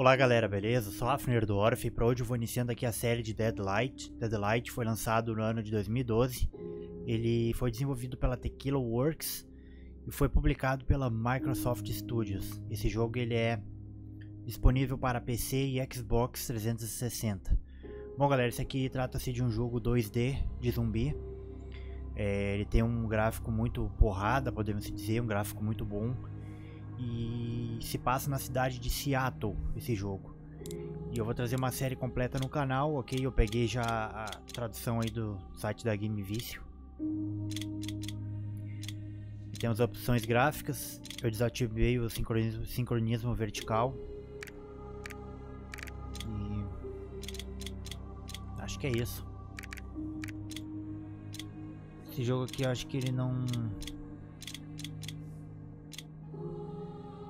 Olá galera, beleza? Sou Hafner do Orf e para hoje eu vou iniciando aqui a série de Deadlight. Deadlight foi lançado no ano de 2012, ele foi desenvolvido pela Tequila Works e foi publicado pela Microsoft Studios. Esse jogo ele é disponível para PC e Xbox 360. Bom galera, esse aqui trata-se de um jogo 2D de zumbi, ele tem um gráfico muito porrada, podemos dizer, um gráfico muito bom. E se passa na cidade de Seattle esse jogo. E eu vou trazer uma série completa no canal, ok? Eu peguei já a tradução aí do site da GameVício. Tem as opções gráficas. Eu desativei o sincronismo vertical. E acho que é isso. Esse jogo aqui eu acho que ele não...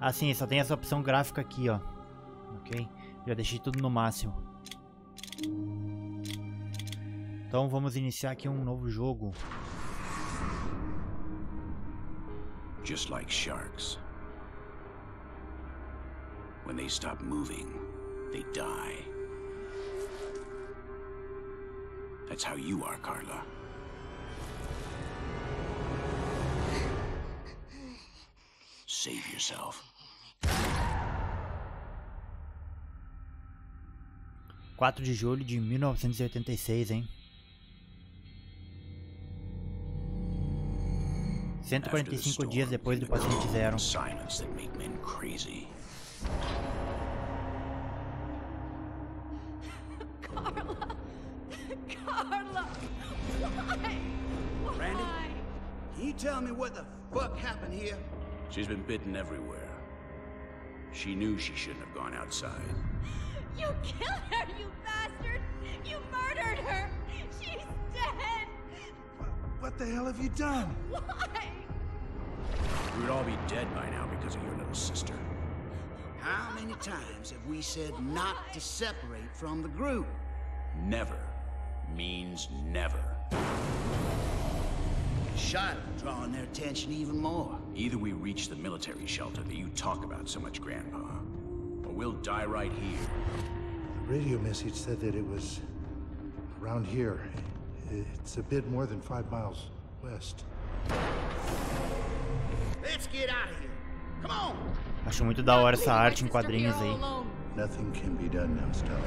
Assim, só tem essa opção gráfica aqui, ó. Ok? Já deixei tudo no máximo. Então vamos iniciar aqui um novo jogo. Just like sharks. When they stop moving, they die. That's how you are, Carla. Save yourself. 4 de julho de 1986, hein? 145 dias depois do paciente zero. Carla, why? Randy, can you tell me what the fuck happened here? She's been bitten everywhere. She knew she shouldn't have gone outside. You killed her, you bastard! You murdered her! She's dead! What the hell have you done? Why? We would all be dead by now because of your little sister. How many times have we said not to separate from the group? Never means never. Shot drawing their attention even more. Either we reach the military shelter that you talk about so much, Grandpa, or we'll die right here. The radio message said that it was around here. It's a bit more than 5 miles west. Let's get out of here. Come on. Acho muito da hora essa arte em quadrinhos aí. Nothing can be done now, Stella.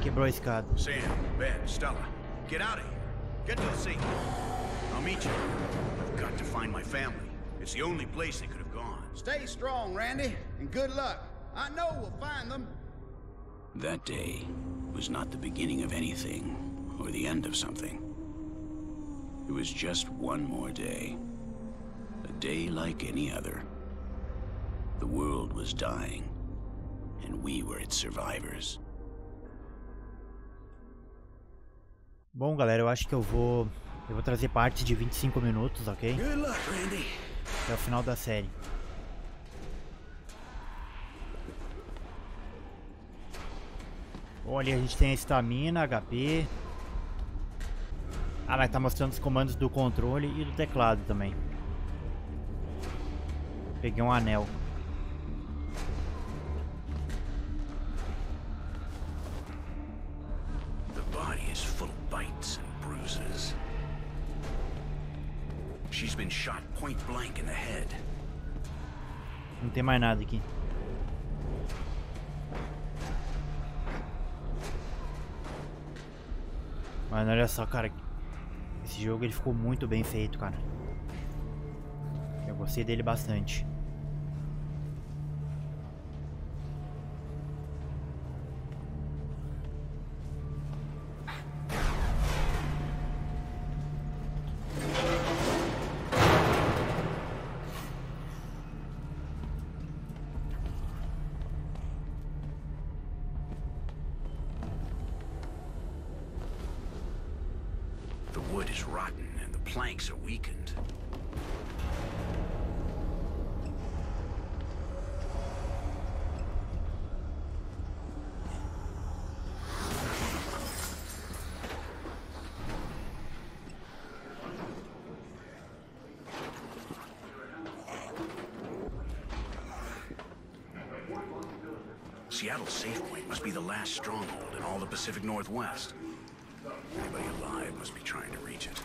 Quebrou a escada. Sam, Ben, Stella, get out of here. Get to the sea. I'll meet you. I've got to find my family. It's the only place they could have gone. Stay strong, Randy, and good luck. I know we'll find them. That day was not the beginning of anything, or the end of something. It was just one more day. A day like any other. The world was dying, and we were its survivors. Bom galera, eu acho que eu vou trazer partes de 25 minutos, ok? Até o final da série. Bom, ali a gente tem a estamina, HP. Ah, mas tá mostrando os comandos do controle e do teclado também. Peguei um anel. She's been shot point blank in the head. Não tem mais nada aqui. Mano, olha só, cara. Esse jogo ele ficou muito bem feito, cara. Eu gostei dele bastante. Is rotten and the planks are weakened. Seattle's safe point must be the last stronghold in all the Pacific Northwest. Anybody alive must be trying to reach it.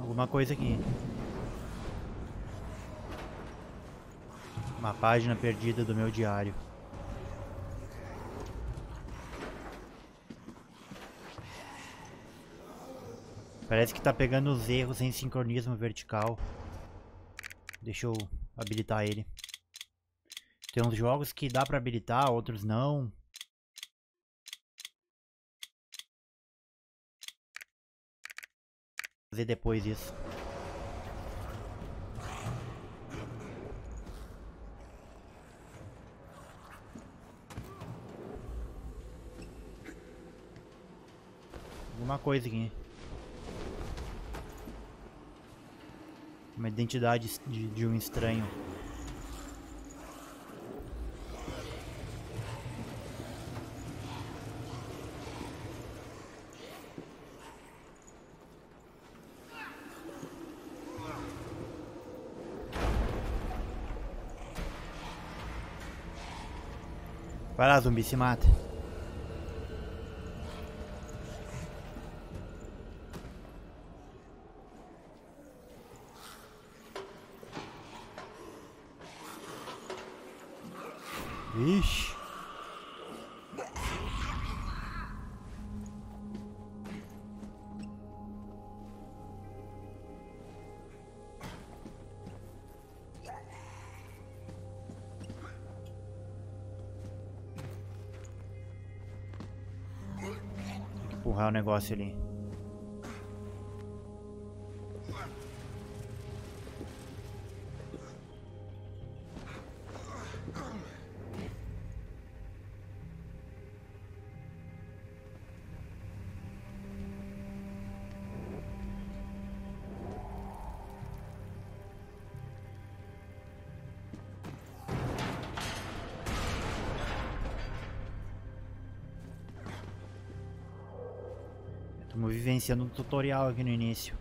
Alguma coisa aqui. Uma página perdida do meu diário. Parece que está pegando os erros em sincronismo vertical. Deixa eu habilitar ele. Tem uns jogos que dá para habilitar, outros não. Vou fazer depois isso. Alguma coisa aqui. Uma identidade de um estranho. Vai lá, zumbi, se mata. Ixi. Empurrar o negócio ali. Estamos vivenciando um tutorial aqui no início.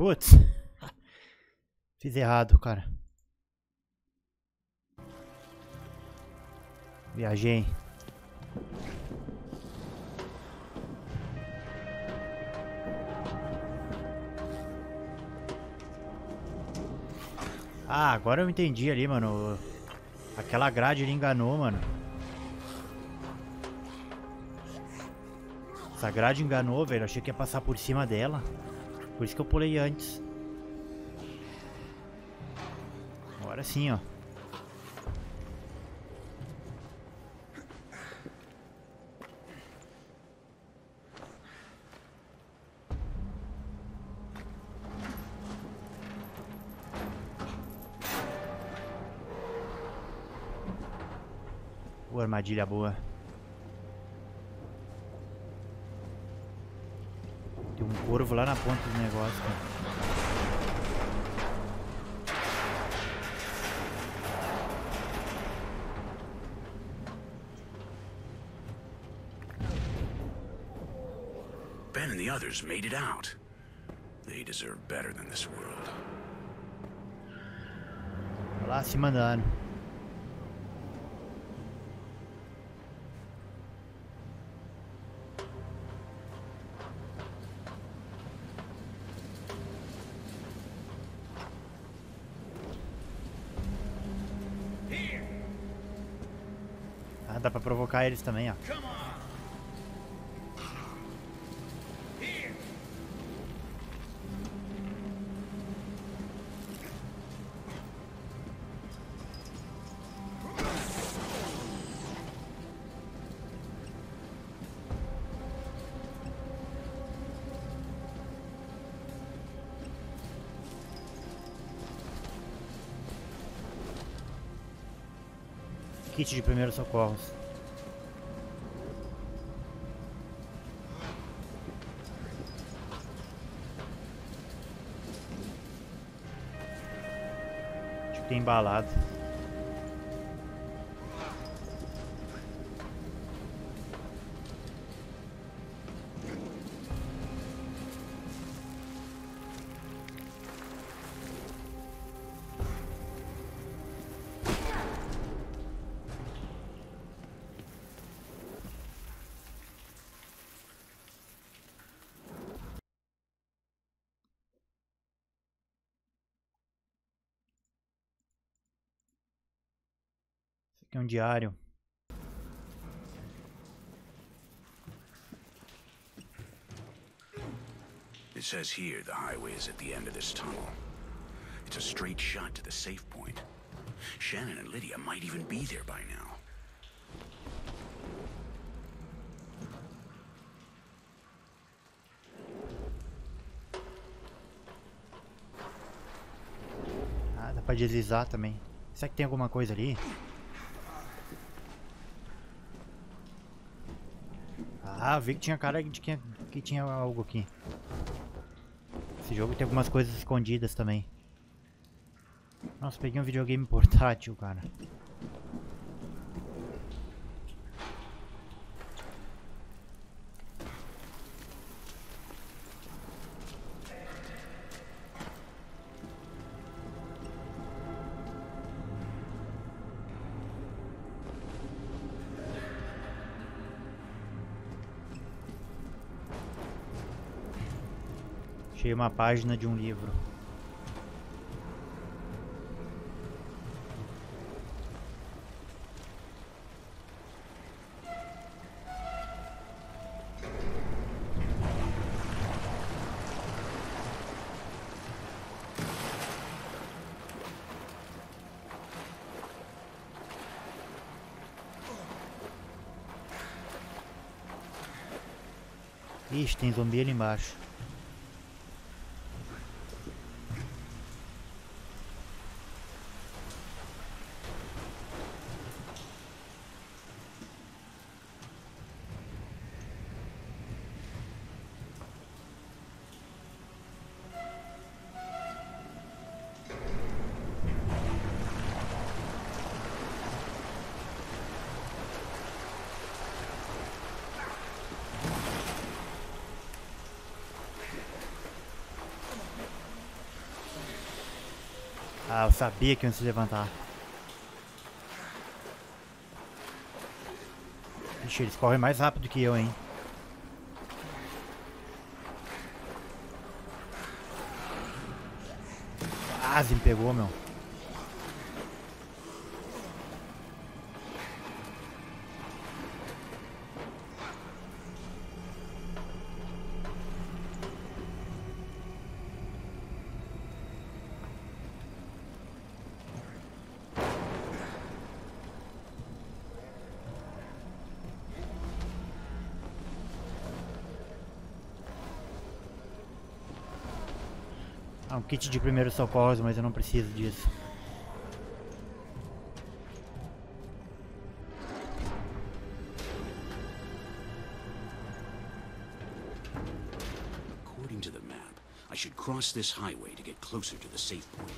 Putz, fiz errado, cara. Viajei. Ah, agora eu entendi ali, mano. Aquela grade ele enganou, mano. Essa grade enganou, velho. Achei que ia passar por cima dela. Por isso que eu pulei antes. Agora sim, ó. Boa armadilha, boa. Corvo lá na ponta do negócio, Ben and the others made it out. They deserve better than this world. Vai lá se mandando. Dá pra provocar eles também, ó. kit de primeiros socorros. Acho que tem embalado. É um diário. It says here the highway is at the end of this tunnel. It's a straight shot to the safe point. Shannon and Lydia might even be there by now. Ah, dá pra deslizar também. Será que tem alguma coisa ali? Ah, vi que tinha cara de que tinha algo aqui. Esse jogo tem algumas coisas escondidas também. Nossa, peguei um videogame portátil, cara. Achei uma página de um livro. Ixi, tem zumbi ali embaixo. Ah, eu sabia que ia se levantar. Ixi, eles correm mais rápido que eu, hein? Quase me pegou, meu. Ah, um kit de primeiros socorros, mas eu não preciso disso. According to the map, I should cross this highway to get closer to the safe point.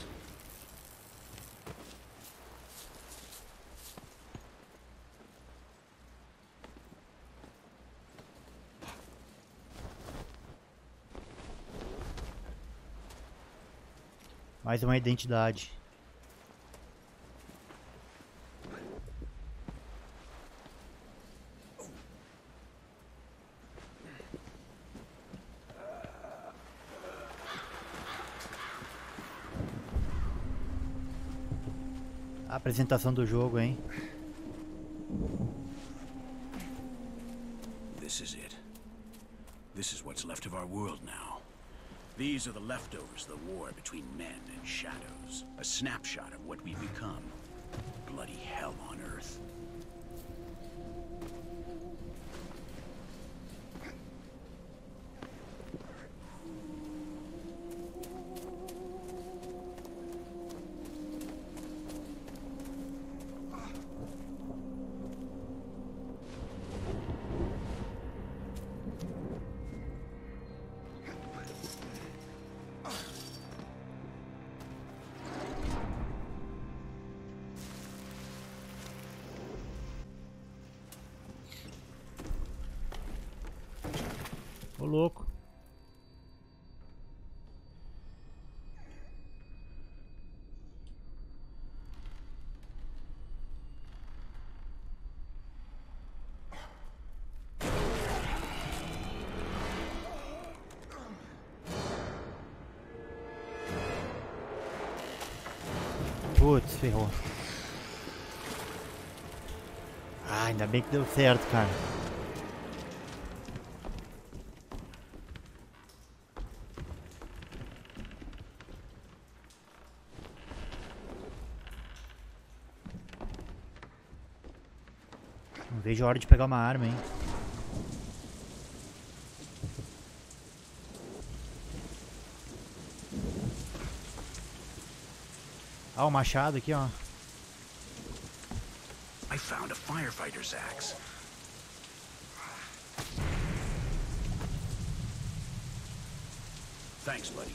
Mais uma identidade. A apresentação do jogo, hein? This is it. This is what's left of our world now. These are the leftovers of the war between men and shadows. A snapshot of what we've become. Bloody hell on earth. louco. Putz, ferrou. Ah, ainda bem que deu certo, cara. Não vejo a hora de pegar uma arma, hein. Ah, o machado aqui, ó. I found a firefighter's axe. Thanks, buddy.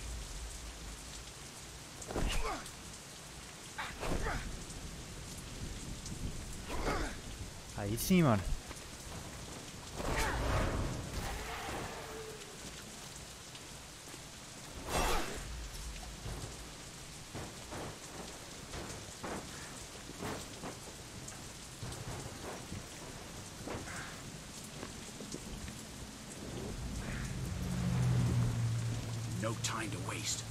Aí sim, mano. No time to waste.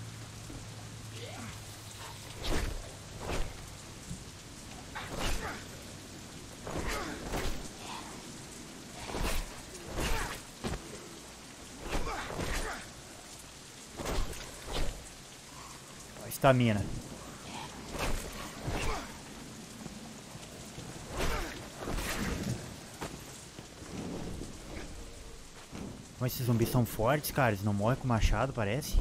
A estamina. Mas esses zumbis são fortes, cara. Eles não morrem com machado, parece.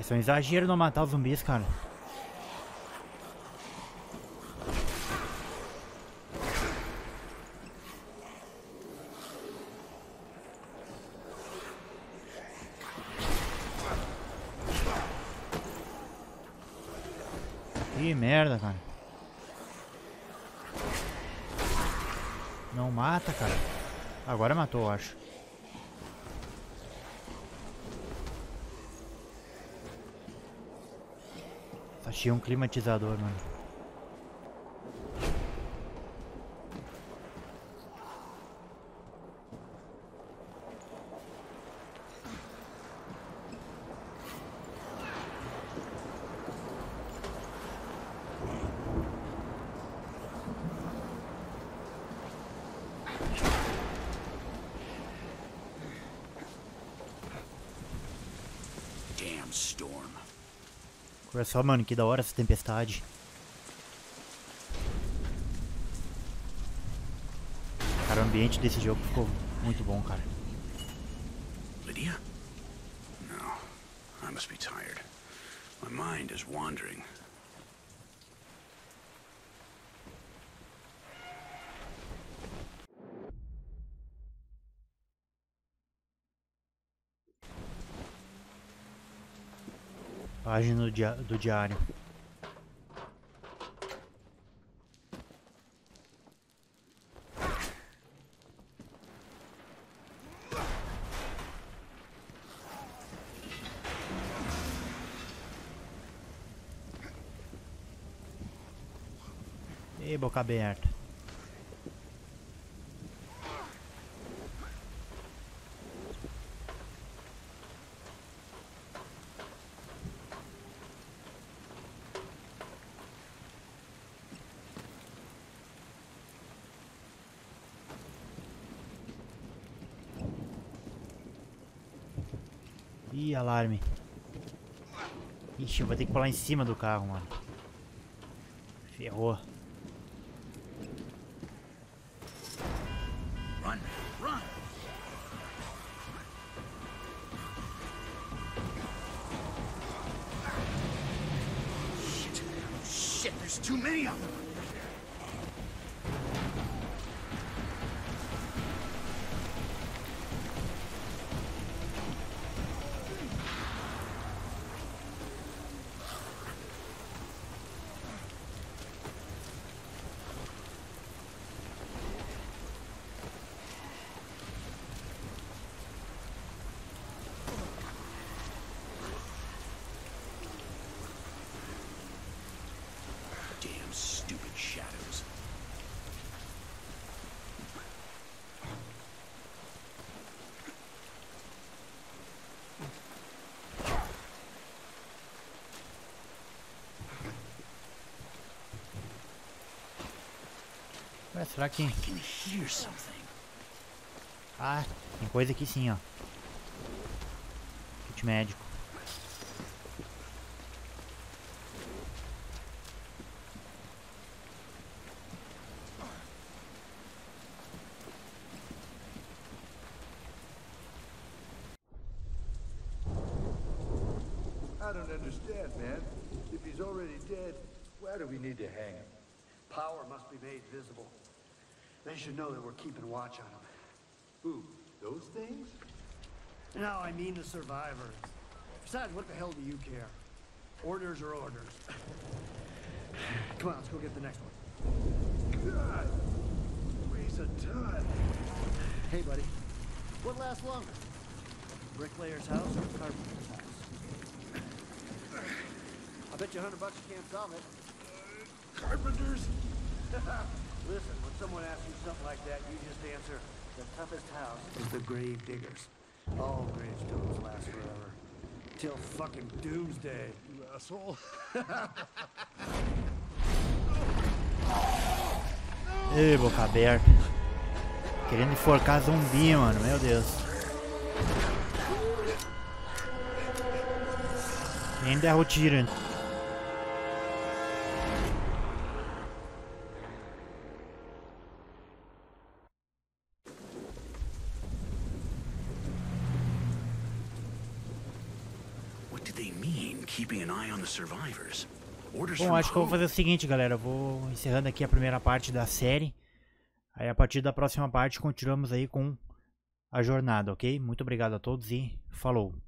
Isso é um exagero não matar os zumbis, cara. Que merda, cara. Não mata, cara. Agora matou, eu acho. Achei um climatizador, mano. Damn storm. Olha só, mano, que da hora essa tempestade. Cara, o ambiente desse jogo ficou muito bom, cara. Lydia? No, I must be tired. My mind is wandering. Página do diário. Ei, boca aberta. Ih, alarme. Ixi, eu vou ter que pular em cima do carro, mano. Ferrou. Too many of them. Será que... Ah, tem coisa aqui sim, ó. Kit médico. I don't understand, man. If he's already dead, why do we need to hang him? Power must be made visible. They should know that we're keeping watch on them. Who? Those things? No, I mean the survivors. Besides, what the hell do you care? Orders are orders. Come on, let's go get the next one. God! Waste a ton! Hey, buddy. What lasts longer? Bricklayer's house or the carpenter's house? I bet you $100 you can't solve it. Carpenters? Listen, when someone asks you something like that, you just answer, the toughest house is the grave diggers. All gravestones last forever. Till fucking doomsday, you asshole. Ei, boca aberta. Querendo enforcar zumbi, mano. Meu Deus. Quem derra o tiro. Bom, acho que eu vou fazer o seguinte, galera. Eu vou encerrando aqui a primeira parte da série. Aí a partir da próxima parte continuamos aí com a jornada, ok? Muito obrigado a todos e falou!